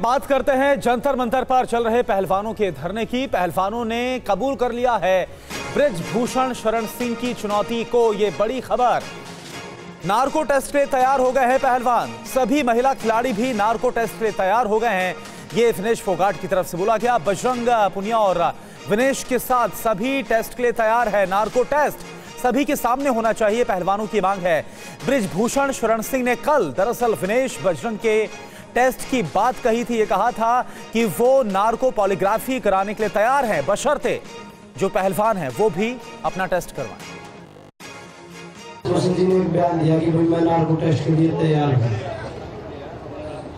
बात करते हैं जंतर मंतर पर चल रहे पहलवानों के धरने की। पहलवानों ने कबूल कर लिया है ब्रिजभूषण शरण सिंह की चुनौती को। ये बड़ी खबर, नार्को टेस्ट के लिए तैयार हो गए हैं पहलवान। सभी महिला खिलाड़ी भी नार्को टेस्ट के लिए तैयार हो गए हैं, ये विनेश फोगाट की तरफ से बोला गया। बजरंग पुनिया और विनेश के साथ सभी टेस्ट के लिए तैयार है। नार्को टेस्ट सभी के सामने होना चाहिए, पहलवानों की मांग है। ब्रिजभूषण शरण सिंह ने कल दरअसल विनेश बजरंग के टेस्ट की बात कही थी। ये कहा था कि वो नार्को पॉलीग्राफी कराने के लिए तैयार हैं, बशर्ते जो पहलवान हैं वो भी अपना टेस्ट करवाएं। जी ने बयान दिया कि भाई मैं नार्को टेस्ट के लिए तैयार हूं।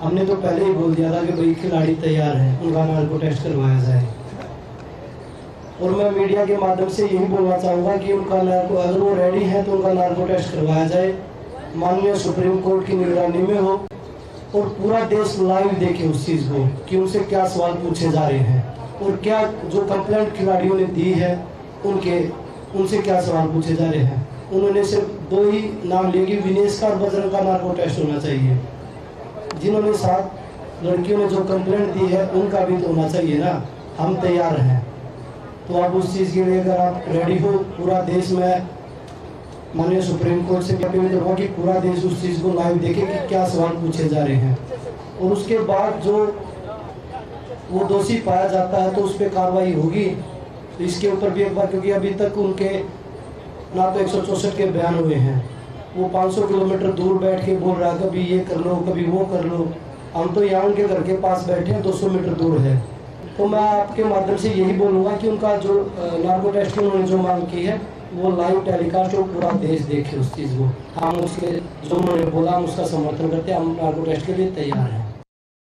हमने तो पहले ही बोल दिया था कि भाई खिलाड़ी तैयार है, उनका नार्को टेस्ट करवाया जाए। और मैं मीडिया के माध्यम से यही बोलना चाहूंगा कि उनका नार्को, अगर वो रेडी है तो उनका नार्को टेस्ट करवाया जाए, माननीय सुप्रीम कोर्ट की निगरानी में हो और पूरा देश लाइव देखे उस चीज को कि उनसे क्या सवाल पूछे जा रहे हैं और क्या जो कंप्लेंट खिलाड़ियों ने दी है उनसे क्या सवाल पूछे जा रहे हैं। उन्होंने सिर्फ दो ही नाम लिए कि विनेश का और बजरंग का नार्को टेस्ट होना चाहिए। जिन्होंने साथ लड़कियों ने जो कंप्लेंट दी है उनका भी तो होना चाहिए ना। हम तैयार हैं, तो आप उस चीज़ के लिए अगर आप रेडी हो, पूरा देश में माननीय सुप्रीम कोर्ट से भी अपील होगा कि पूरा देश उस चीज़ को लाइव देखे कि क्या सवाल पूछे जा रहे हैं और उसके बाद जो वो दोषी पाया जाता है तो उस पर कार्रवाई होगी। तो इसके ऊपर भी एक बार, क्योंकि अभी तक उनके ना तो 164 के बयान हुए हैं, वो 500 किलोमीटर दूर बैठ के बोल रहा है कभी ये कर लो कभी वो कर लो। हम तो यहाँ उनके घर के पास बैठे हैं, 200 मीटर दूर है। तो मैं आपके माध्यम से यही बोलूँगा कि उनका जो नार्को टेस्ट उन्होंने जो मांग की है वो लाइव टेलीकास्ट हो, पूरा देश देखे उस चीज़ को। हम उसके जो उन्होंने बोला हम उसका समर्थन करते हैं। हम नार्को टेस्ट के लिए तैयार हैं।